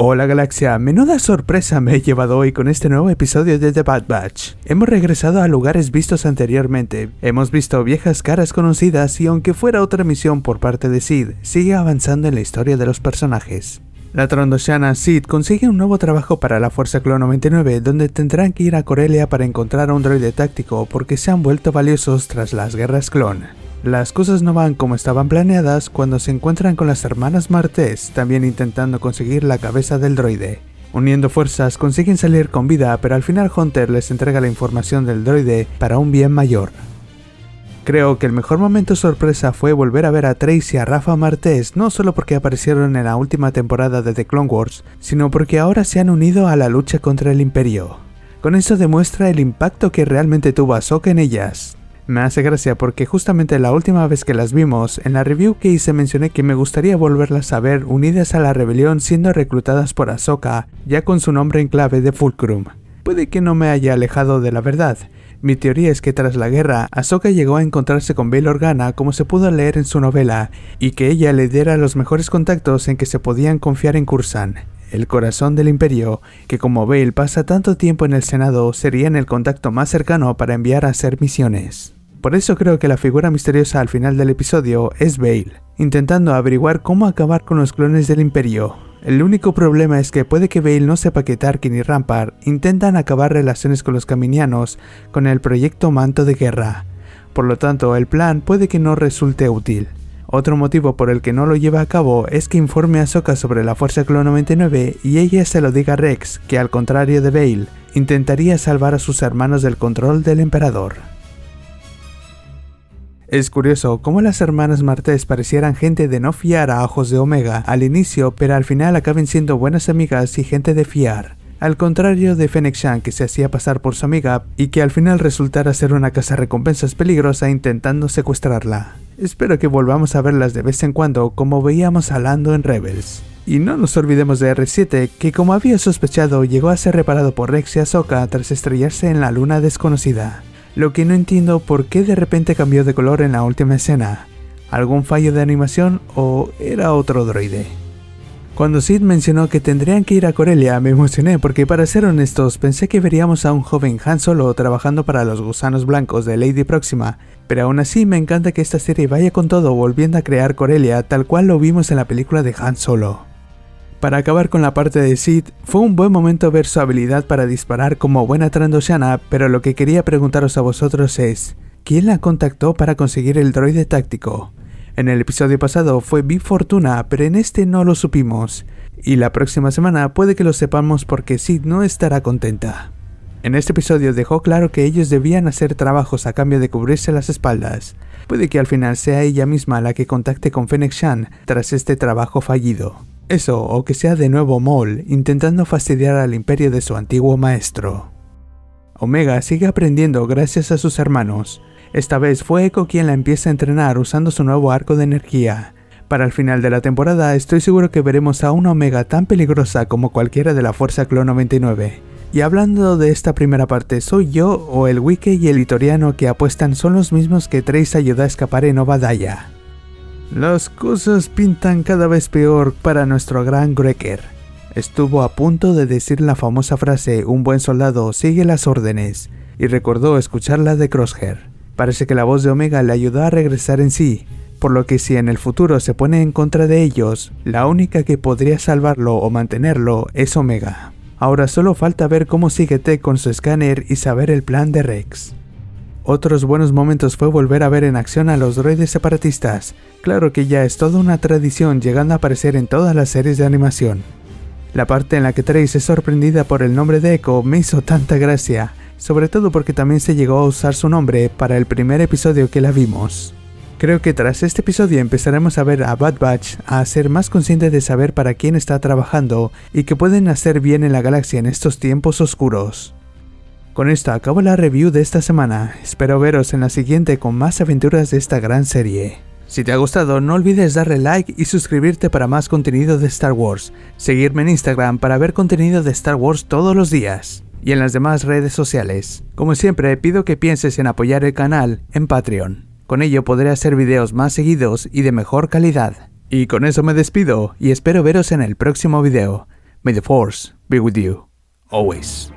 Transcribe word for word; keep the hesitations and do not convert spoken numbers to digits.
Hola galaxia, menuda sorpresa me he llevado hoy con este nuevo episodio de The Bad Batch. Hemos regresado a lugares vistos anteriormente, hemos visto viejas caras conocidas y aunque fuera otra misión por parte de Cid, sigue avanzando en la historia de los personajes. La Trandoshana Cid consigue un nuevo trabajo para la Fuerza Clon noventa y nueve donde tendrán que ir a Corellia para encontrar a un droide táctico porque se han vuelto valiosos tras las guerras clon. Las cosas no van como estaban planeadas cuando se encuentran con las hermanas Martez, también intentando conseguir la cabeza del droide. Uniendo fuerzas consiguen salir con vida, pero al final Hunter les entrega la información del droide para un bien mayor. Creo que el mejor momento sorpresa fue volver a ver a Trace y a Rafa Martez, no solo porque aparecieron en la última temporada de The Clone Wars, sino porque ahora se han unido a la lucha contra el Imperio. Con eso demuestra el impacto que realmente tuvo Ahsoka en ellas. Me hace gracia porque justamente la última vez que las vimos, en la review que hice mencioné que me gustaría volverlas a ver unidas a la rebelión siendo reclutadas por Ahsoka, ya con su nombre en clave de Fulcrum. Puede que no me haya alejado de la verdad. Mi teoría es que tras la guerra, Ahsoka llegó a encontrarse con Bail Organa como se pudo leer en su novela, y que ella le diera los mejores contactos en que se podían confiar en Cursan, el corazón del Imperio, que como Bail pasa tanto tiempo en el Senado, serían el contacto más cercano para enviar a hacer misiones. Por eso creo que la figura misteriosa al final del episodio es Bail, intentando averiguar cómo acabar con los clones del Imperio. El único problema es que puede que Bail no sepa que Tarkin y Rampar intentan acabar relaciones con los caminianos con el proyecto Manto de Guerra. Por lo tanto, el plan puede que no resulte útil. Otro motivo por el que no lo lleva a cabo es que informe a Ahsoka sobre la Fuerza Clon noventa y nueve y ella se lo diga a Rex, que al contrario de Bail, intentaría salvar a sus hermanos del control del Emperador. Es curioso cómo las hermanas Martez parecieran gente de no fiar a ojos de Omega al inicio, pero al final acaben siendo buenas amigas y gente de fiar, al contrario de Fennec Shand, que se hacía pasar por su amiga y que al final resultara ser una cazarrecompensas peligrosa intentando secuestrarla. Espero que volvamos a verlas de vez en cuando como veíamos a Lando en Rebels. Y no nos olvidemos de R siete, que como había sospechado llegó a ser reparado por Rex y Ahsoka tras estrellarse en la luna desconocida. Lo que no entiendo por qué de repente cambió de color en la última escena. ¿Algún fallo de animación o era otro droide? Cuando Cid mencionó que tendrían que ir a Corellia me emocioné porque para ser honestos pensé que veríamos a un joven Han Solo trabajando para los gusanos blancos de Lady Próxima, pero aún así me encanta que esta serie vaya con todo volviendo a crear Corellia tal cual lo vimos en la película de Han Solo. Para acabar con la parte de Cid, fue un buen momento ver su habilidad para disparar como buena Trandoshana, pero lo que quería preguntaros a vosotros es, ¿quién la contactó para conseguir el droide táctico? En el episodio pasado fue Bifortuna, pero en este no lo supimos, y la próxima semana puede que lo sepamos porque Cid no estará contenta. En este episodio dejó claro que ellos debían hacer trabajos a cambio de cubrirse las espaldas. Puede que al final sea ella misma la que contacte con Fennec Shand tras este trabajo fallido. Eso, o que sea de nuevo Maul, intentando fastidiar al Imperio de su antiguo maestro. Omega sigue aprendiendo gracias a sus hermanos. Esta vez fue Echo quien la empieza a entrenar usando su nuevo arco de energía. Para el final de la temporada estoy seguro que veremos a una Omega tan peligrosa como cualquiera de la Fuerza Clon noventa y nueve. Y hablando de esta primera parte, soy yo o el Wiki y el Itoriano que apuestan son los mismos que Trace ayudó a escapar en Obadaya. Las cosas pintan cada vez peor para nuestro gran Gregor. Estuvo a punto de decir la famosa frase "un buen soldado sigue las órdenes" y recordó escucharla de Crosshair. Parece que la voz de Omega le ayudó a regresar en sí, por lo que si en el futuro se pone en contra de ellos, la única que podría salvarlo o mantenerlo es Omega. Ahora solo falta ver cómo sigue Tech con su escáner y saber el plan de Rex. Otros buenos momentos fue volver a ver en acción a los droides separatistas. Claro que ya es toda una tradición llegando a aparecer en todas las series de animación. La parte en la que Trace es sorprendida por el nombre de Echo me hizo tanta gracia, sobre todo porque también se llegó a usar su nombre para el primer episodio que la vimos. Creo que tras este episodio empezaremos a ver a Bad Batch a ser más consciente de saber para quién está trabajando y que pueden hacer bien en la galaxia en estos tiempos oscuros. Con esto acabo la review de esta semana, espero veros en la siguiente con más aventuras de esta gran serie. Si te ha gustado no olvides darle like y suscribirte para más contenido de Star Wars, seguirme en Instagram para ver contenido de Star Wars todos los días y en las demás redes sociales. Como siempre pido que pienses en apoyar el canal en Patreon, con ello podré hacer videos más seguidos y de mejor calidad. Y con eso me despido y espero veros en el próximo video. May the Force be with you, always.